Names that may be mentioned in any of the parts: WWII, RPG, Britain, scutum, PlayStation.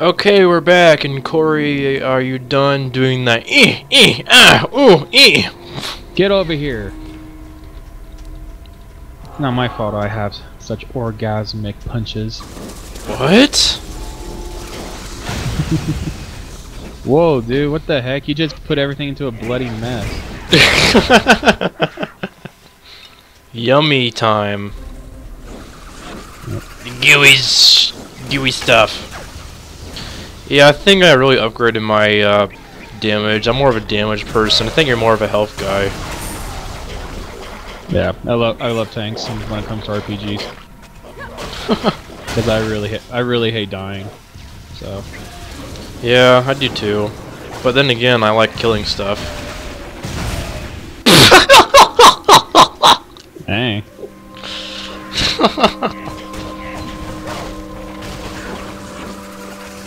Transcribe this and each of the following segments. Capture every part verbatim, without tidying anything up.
Okay, we're back, and Corey, are you done doing that? Eh, eh, ah, ooh, eh. Get over here. It's not my fault I have such orgasmic punches. What? Whoa, dude, what the heck? You just put everything into a bloody mess. Yummy time. Gooey, gooey stuff. Yeah, I think I really upgraded my uh, damage. I'm more of a damage person. I think you're more of a health guy. Yeah, I love I love tanks when it comes to R P Gs. Because I really I really hate dying. So. Yeah, I do too. But then again, I like killing stuff. Dang.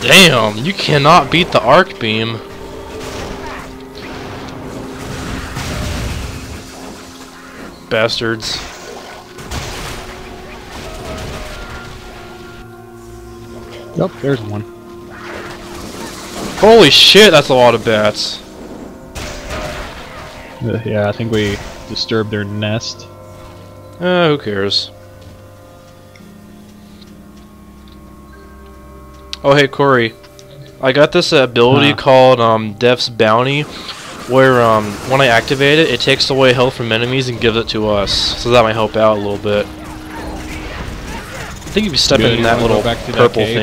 Damn, you cannot beat the arc beam. Bastards. Nope, there's one. Holy shit, that's a lot of bats. Uh, yeah, I think we disturbed their nest. Uh, who cares? Oh hey Corey, I got this ability huh. called um, Death's Bounty, where um, when I activate it, it takes away health from enemies and gives it to us, so that might help out a little bit. I think if you step Good, in that little back to purple that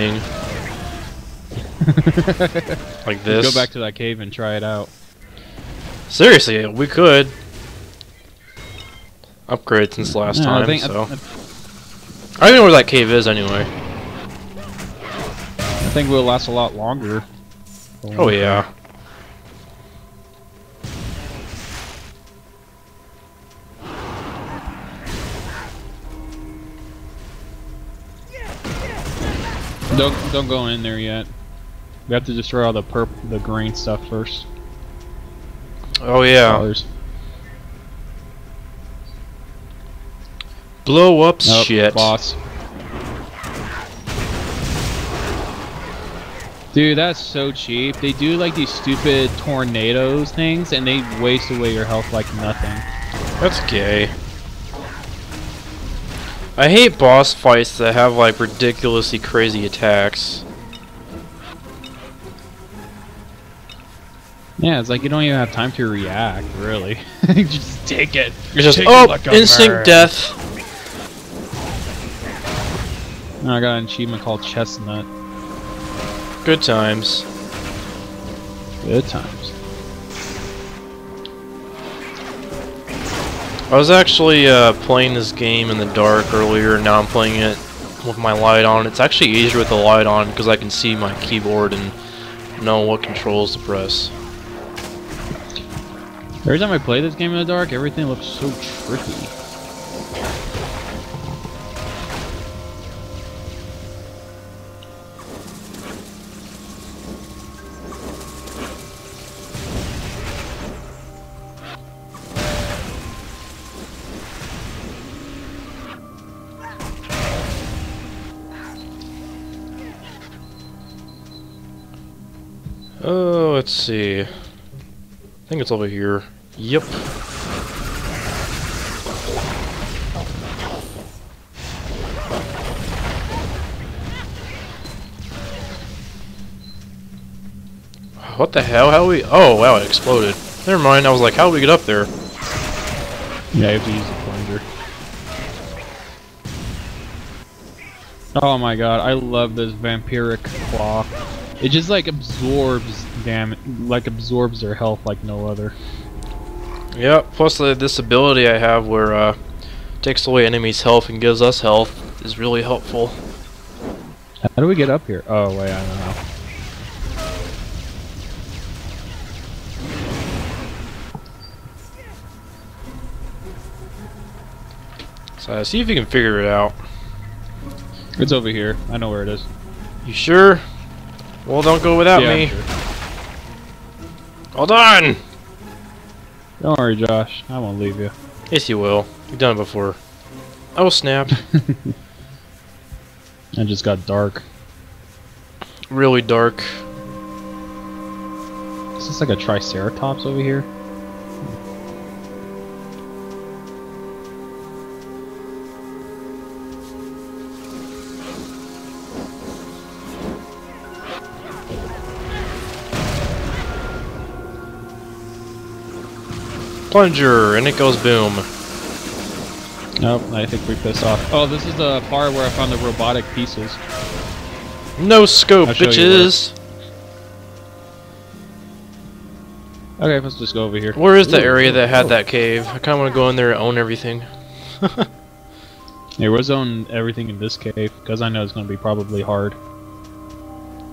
thing, like this. Go back to that cave and try it out. Seriously, we could upgrade since last no, time. I think so. I, I don't even know where that cave is anyway. I think we'll last a lot longer. Oh, oh yeah. Don't don't go in there yet. We have to destroy all the purp the green stuff first. Oh yeah. Colors. Blow up nope, shit. Boss. Dude, that's so cheap. They do like these stupid tornadoes things and they waste away your health like nothing. That's gay. I hate boss fights that have like ridiculously crazy attacks. Yeah, it's like you don't even have time to react, really. You just take it. You're just, oh, instant death. Oh, I got an achievement called Chestnut. Good times. Good times. I was actually uh, playing this game in the dark earlier, and now I'm playing it with my light on. It's actually easier with the light on because I can see my keyboard and know what controls to press. Every time I play this game in the dark, everything looks so tricky. Oh, let's see. I think it's over here. Yep. What the hell? How do we? Oh, wow, it exploded. Never mind. I was like, how do we get up there? Yeah, you have to use the plunger. Oh my god, I love this vampiric claw. It just like absorbs damn it, like absorbs their health like no other. Yeah, plus the, this ability I have where uh takes away enemies' health and gives us health is really helpful. How do we get up here? Oh wait, I don't know. So see if you can figure it out. It's over here. I know where it is. You sure? Well, don't go without yeah, me. Sure. Hold on! Don't worry, Josh. I won't leave you. Yes, you will. You've done it before. Oh, snap. It just got dark. really dark. Is this like a triceratops over here? Plunger, and it goes boom. Nope, I think we pissed off. Oh, this is the part where I found the robotic pieces. No scope, bitches! Okay, let's just go over here. Where is the Ooh, area that had oh. that cave? I kinda wanna go in there and own everything. Yeah, let's own everything in this cave, because I know it's gonna be probably hard.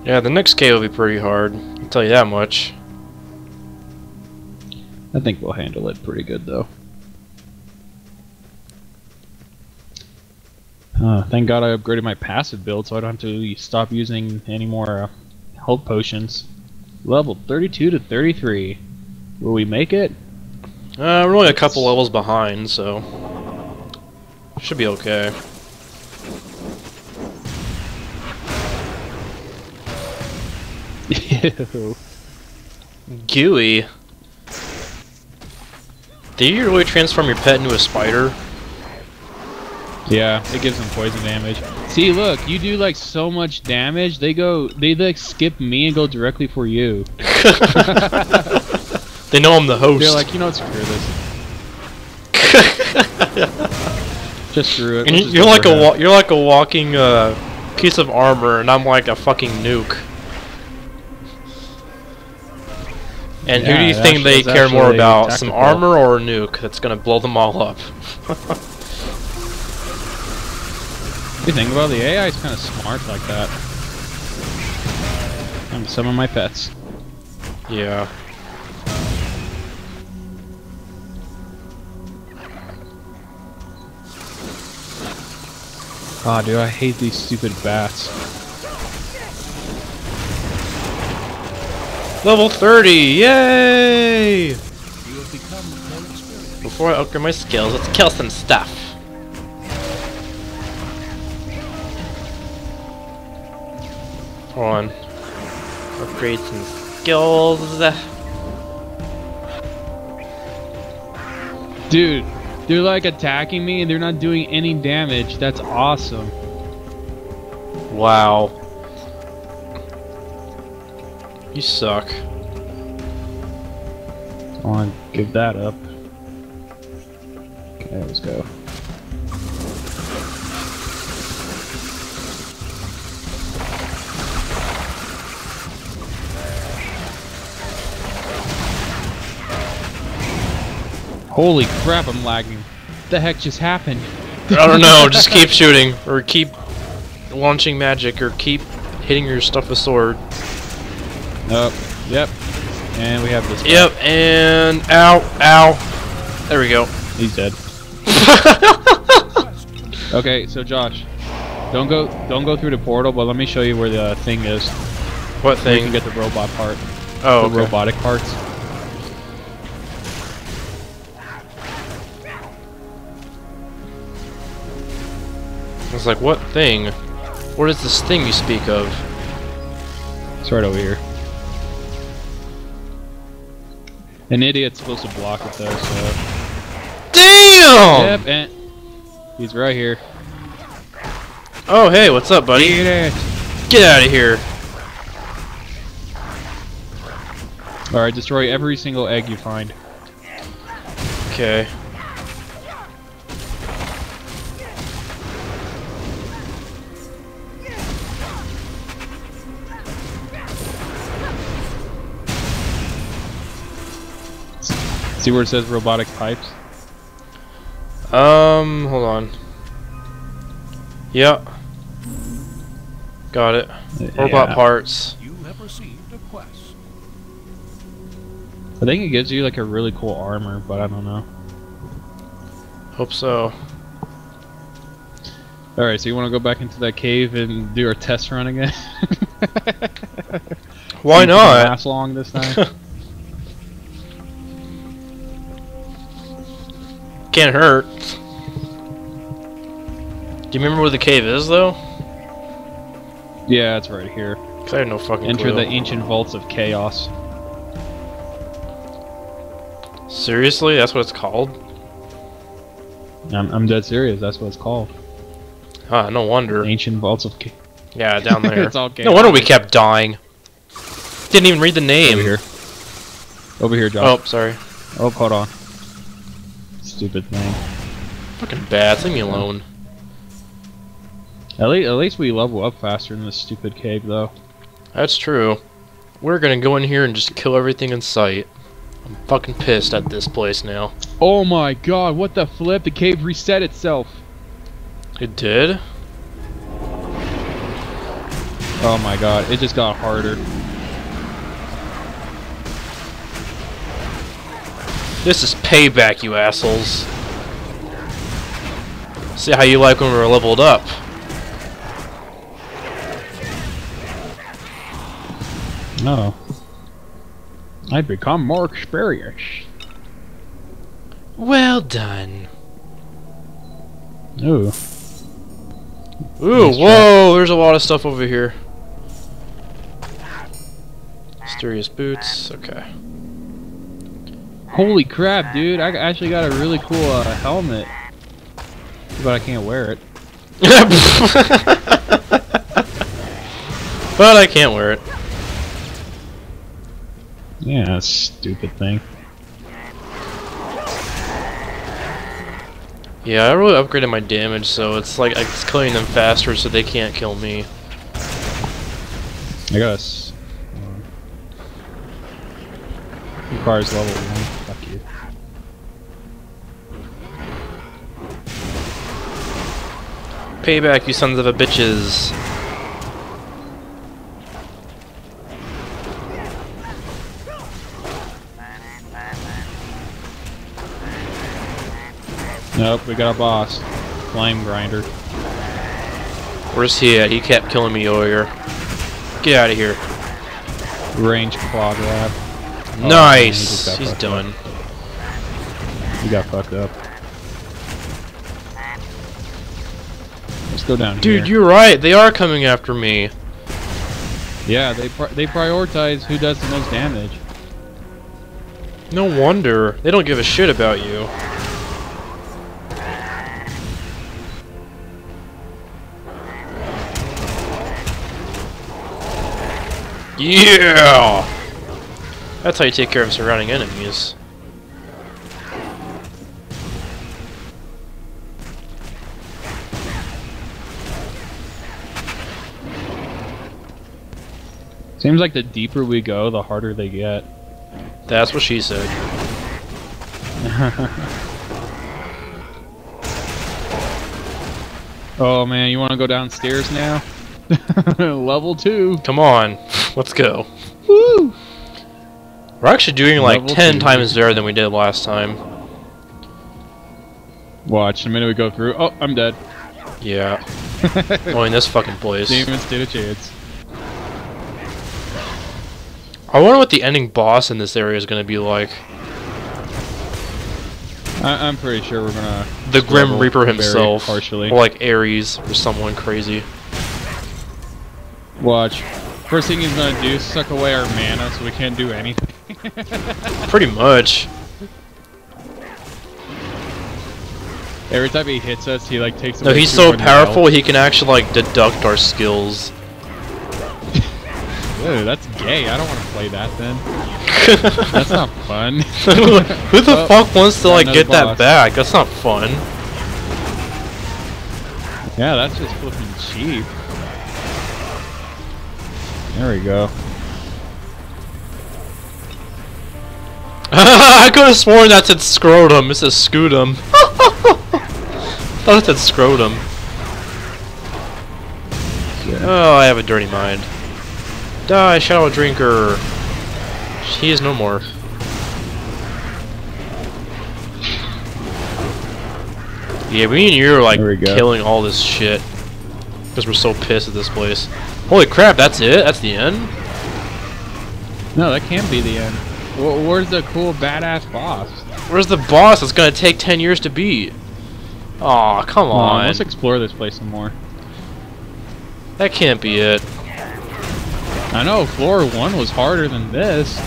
Yeah, the next cave will be pretty hard, I'll tell you that much. I think we'll handle it pretty good, though. Uh, thank God I upgraded my passive build, so I don't have to stop using any more uh, health potions. Level thirty-two to thirty-three. Will we make it? Uh, we're only a couple levels behind, so should be okay. Ew. Gooey. Did you really transform your pet into a spider? Yeah, it gives them poison damage. See, look, you do like so much damage, they go, they like skip me and go directly for you. They know I'm the host. They're like, you know what, screw this. Just screw it. And we'll you're like a wa you're like a walking uh, piece of armor, and I'm like a fucking nuke. And yeah, who do you think they care more about, tactical. some armor or a nuke that's gonna blow them all up? You think about the A I is kind of smart like that. And some of my pets. Yeah. Ah, oh, dude, I hate these stupid bats. Level thirty, yay! You have become more experienced. Before I upgrade my skills, let's kill some stuff. Hold on. Upgrade some skills. Dude, they're like attacking me and they're not doing any damage. That's awesome. Wow. You suck. Come on, give that up. Okay, let's go. Holy crap, I'm lagging. What the heck just happened? I don't know, just keep shooting. Or keep launching magic, or keep hitting your stuff with sword. Oh, yep. And we have this guy. Yep, and ow, ow. There we go. He's dead. Okay, so Josh, don't go, don't go through the portal, but let me show you where the uh, thing is. What thing? You can get the robot part. Oh, the okay. robotic parts. I was like, what thing? What is this thing you speak of? It's right over here. An idiot's supposed to block it though, so... Damn! Yep, and... He's right here. Oh, hey, what's up, buddy? Idiot. Get out of here! Alright, destroy every single egg you find. Okay. See where it says robotic pipes? Um, hold on. Yep. Got it. Yeah. Robot parts. You have received a quest. I think it gives you like a really cool armor, but I don't know. Hope so. Alright, so you want to go back into that cave and do our test run again? Why not? It didn't last long this time. Can't hurt. Do you remember where the cave is, though? Yeah, it's right here. 'Cause I have no fucking Enter clue. The ancient vaults of chaos. Seriously? That's what it's called? I'm, I'm dead serious. That's what it's called. Ah, no wonder. Ancient vaults of chaos. Yeah, down there. It's all chaos. No wonder we kept dying. Didn't even read the name. Over here. Over here, Josh. Oh, sorry. Oh, hold on. Stupid thing. Fucking bats. Leave me alone. At least, at least we level up faster in this stupid cave, though. That's true. We're gonna go in here and just kill everything in sight. I'm fucking pissed at this place now. Oh my god, what the flip? The cave reset itself. It did? Oh my god, it just got harder. This is payback, you assholes. See how you like when we're leveled up. No. I've become more experienced. Well done. Ooh. Ooh, nice whoa, there's a lot of stuff over here. Mysterious boots, okay. Holy crap, dude, I actually got a really cool uh, helmet. But I can't wear it. But I can't wear it. Yeah, stupid thing. Yeah, I really upgraded my damage, so it's like it's killing them faster, so they can't kill me. I guess. Uh, requires level one. Fuck you. Payback, you sons of a bitches. Nope, we got a boss. Flame grinder. Where's he at? He kept killing me earlier. Get out of here. Range claw grab. Oh, nice! Man, he He's done. Up. He got fucked up. Let's go down Dude, here. Dude, you're right. They are coming after me. Yeah, they, pri they prioritize who does the most damage. No wonder. They don't give a shit about you. Yeah! That's how you take care of surrounding enemies. Seems like the deeper we go, the harder they get. That's what she said. Oh man, you want to go downstairs now? Level two. Come on, let's go. Woo! We're actually doing like Level ten two. times better than we did last time. Watch, the minute we go through. Oh, I'm dead. Yeah. Oh, in this fucking place. Didn't even stand a chance. I wonder what the ending boss in this area is going to be like. I I'm pretty sure we're gonna. The Grim Reaper himself, partially, or like Ares, or someone crazy. Watch. First thing he's gonna do is suck away our mana so we can't do anything. Pretty much. Every time he hits us, he like takes away. No, he's so powerful he can actually like deduct our skills. Dude, that's gay. I don't want to play that then. That's not fun. Who the oh, fuck wants to like get boss. that back? That's not fun. Yeah, that's just flipping cheap. There we go. I could have sworn that said scrotum. It says scutum. Thought it said scrotum. Yeah. Oh, I have a dirty mind. Die, shallow drinker. He is no more. Yeah, me and you are like killing all this shit because we're so pissed at this place. Holy crap, that's it? That's the end? No, that can't be the end. W where's the cool, badass boss? Where's the boss that's gonna take ten years to beat? Aw, oh, come on. on. Let's explore this place some more. That can't be it. I know, floor one was harder than this.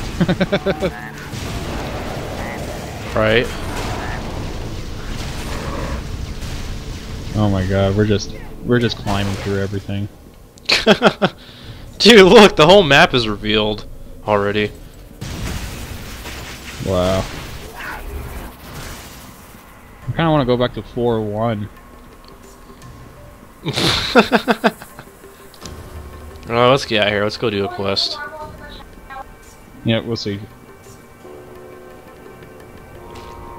Right. Oh my god, we're just we're just climbing through everything. Dude, look, the whole map is revealed already. Wow. I kinda wanna go back to floor one. Well, let's get out of here, let's go do a quest. Yeah, we'll see.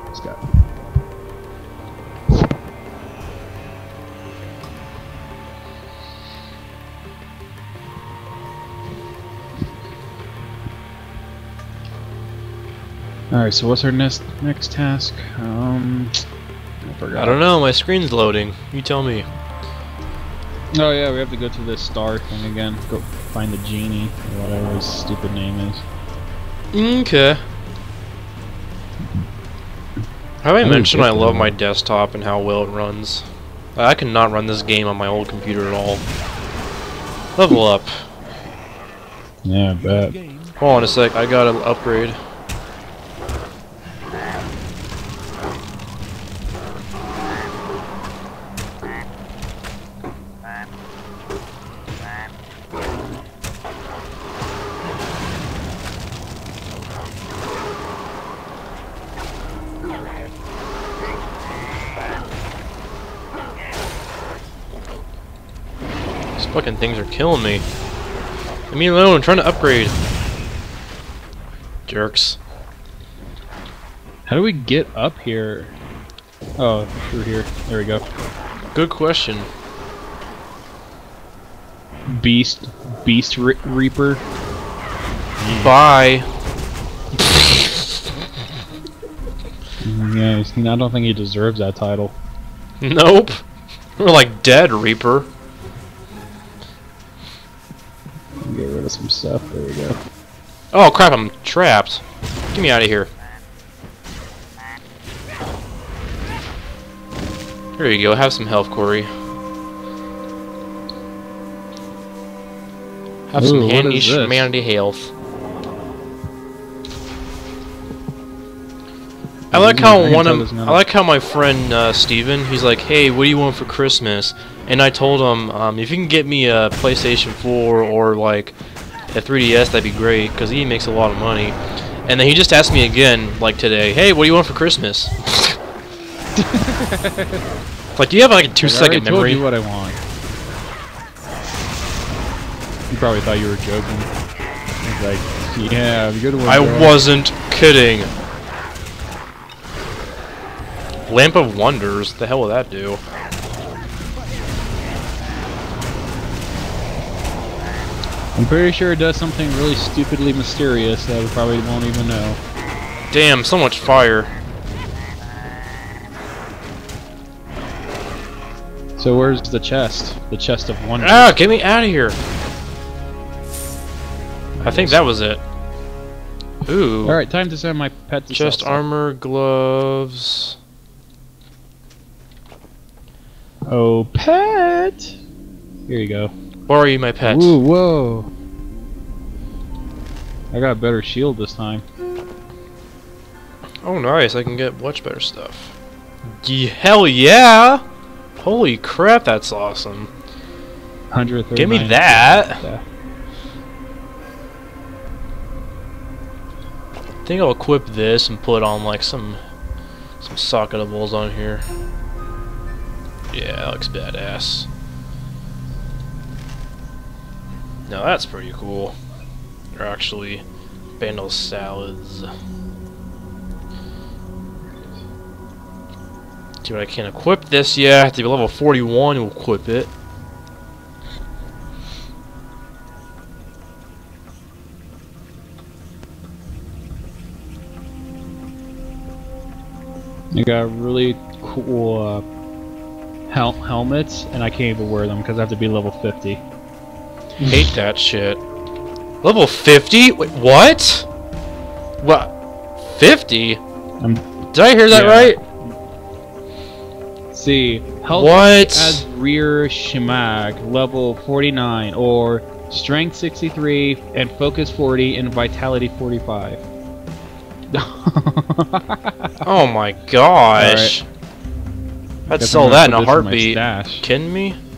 Let's go. Alright, so what's our next next task? Um I forgot. I don't know, my screen's loading. You tell me. Oh yeah, we have to go to this star thing again. Go find the genie, or whatever his stupid name is. Okay. Have I mentioned I love my desktop and how well it runs? I cannot run this game on my old computer at all. Level up. Yeah, I bet. Hold on a sec, I gotta upgrade. Fucking things are killing me. Leave me alone, I'm trying to upgrade. Jerks. How do we get up here? Oh, through here. There we go. Good question. Beast. Beast re Reaper. Bye. Yeah, I don't think he deserves that title. Nope. We're like dead, Reaper. Get rid of some stuff. There we go. Oh crap! I'm trapped. Get me out of here. There you go. Have some health, Corey. Have Ooh, some handy humanity health. I like how one of I like how my friend uh, Steven, he's like, hey, what do you want for Christmas? And I told him, um, if you can get me a PlayStation four or like a three D S, that'd be great, because he makes a lot of money. And then he just asked me again, like today, hey, what do you want for Christmas? Like, do you have like a two-second memory? I already told you what I want. You probably thought you were joking. Like, yeah, I'm good. I girl. wasn't kidding. Lamp of Wonders, the hell will that do? I'm pretty sure it does something really stupidly mysterious that we probably won't even know. Damn, so much fire. So where's the chest? The chest of wonders. Ah, get me out of here! I think that was it. Ooh. Alright, time to send my pet to chest armor, gloves. Oh, pet! Here you go. Borrow you my pet. Ooh, whoa. I got a better shield this time. Oh, nice. I can get much better stuff. Ye hell yeah! Holy crap, that's awesome. one thirty-nine. Give me that! Yeah. I think I'll equip this and put on, like, some, some socketables on here. Yeah, that looks badass. Now that's pretty cool. They're actually Bandle Salads. Dude, I can't equip this yet. I have to be level forty-one to equip it. You got really cool... Uh, Hel helmets, and I can't even wear them because I have to be level fifty. Hate that shit. Level fifty? Wait, what? What? fifty? I'm, Did I hear that yeah. right? See, helmet as rear shimag, level forty-nine, or Strength sixty-three, and Focus forty, and Vitality forty-five. Oh my gosh! Right. I'd sell that in a heartbeat. Kidding me?